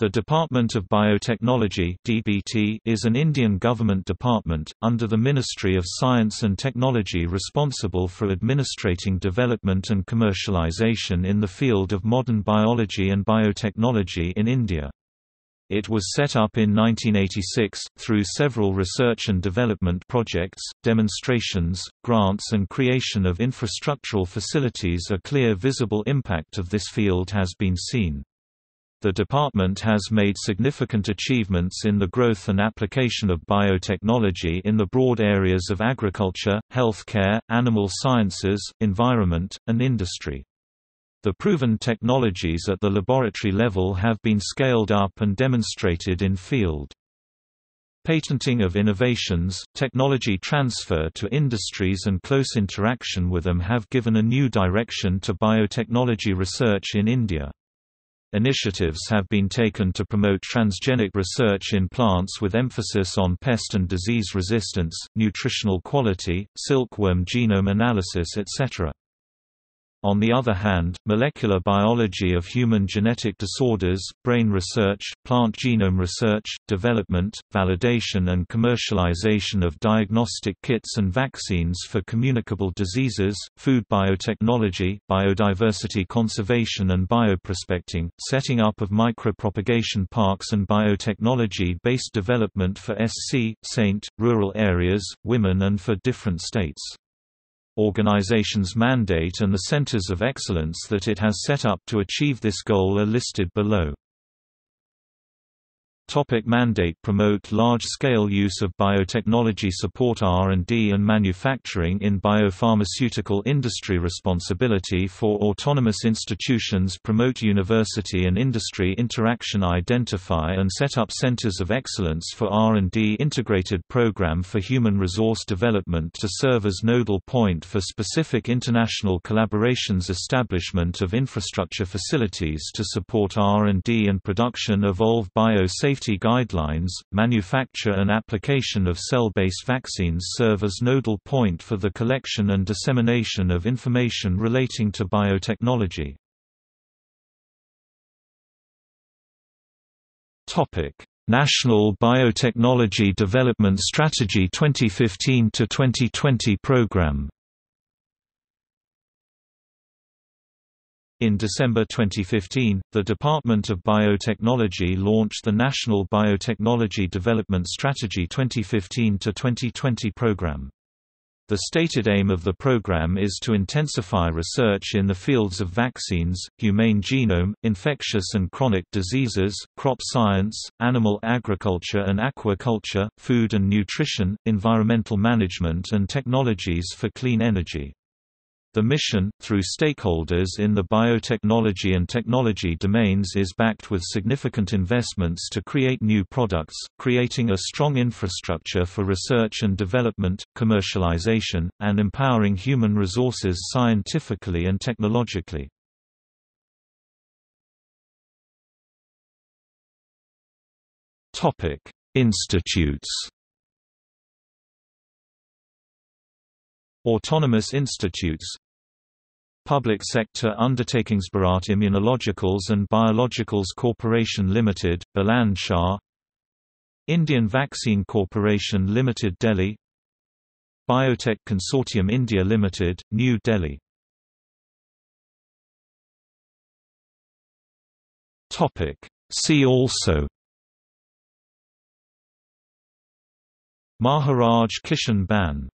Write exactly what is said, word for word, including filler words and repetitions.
The Department of Biotechnology (D B T) is an Indian government department, under the Ministry of Science and Technology responsible for administrating development and commercialization in the field of modern biology and biotechnology in India. It was set up in nineteen eighty-six, through several research and development projects, demonstrations, grants and creation of infrastructural facilities. A clear visible impact of this field has been seen. The department has made significant achievements in the growth and application of biotechnology in the broad areas of agriculture, healthcare, animal sciences, environment, and industry. The proven technologies at the laboratory level have been scaled up and demonstrated in field. Patenting of innovations, technology transfer to industries and close interaction with them have given a new direction to biotechnology research in India. Initiatives have been taken to promote transgenic research in plants with emphasis on pest and disease resistance, nutritional quality, silkworm genome analysis, et cetera. On the other hand, molecular biology of human genetic disorders, brain research, plant genome research, development, validation and commercialization of diagnostic kits and vaccines for communicable diseases, food biotechnology, biodiversity conservation and bioprospecting, setting up of micropropagation parks and biotechnology-based development for S C, Saint, rural areas, women and for different states. Organization's mandate and the centers of excellence that it has set up to achieve this goal are listed below. Topic mandate: promote large-scale use of biotechnology, support R and D and manufacturing in biopharmaceutical industry, responsibility for autonomous institutions, promote university and industry interaction, identify and set up centers of excellence for R and D, integrated program for human resource development to serve as nodal point for specific international collaborations, establishment of infrastructure facilities to support R and D and production, evolve biosafety Safety guidelines, manufacture and application of cell-based vaccines serve as nodal point for the collection and dissemination of information relating to biotechnology. National Biotechnology Development Strategy twenty fifteen to twenty twenty Programme. In December twenty fifteen, the Department of Biotechnology launched the National Biotechnology Development Strategy twenty fifteen to twenty twenty program. The stated aim of the program is to intensify research in the fields of vaccines, humane genome, infectious and chronic diseases, crop science, animal agriculture and aquaculture, food and nutrition, environmental management and technologies for clean energy. The mission, through stakeholders in the biotechnology and technology domains, is backed with significant investments to create new products, creating a strong infrastructure for research and development, commercialization, and empowering human resources scientifically and technologically. Topic: Institutes. Autonomous institutes. Public sector undertakings: Bharat Immunologicals and Biologicals Corporation Limited, Buland Shah; Indian Vaccine Corporation Limited, Delhi; Biotech Consortium India Limited, New Delhi. Topic: See also. Maharaj Kishan Ban.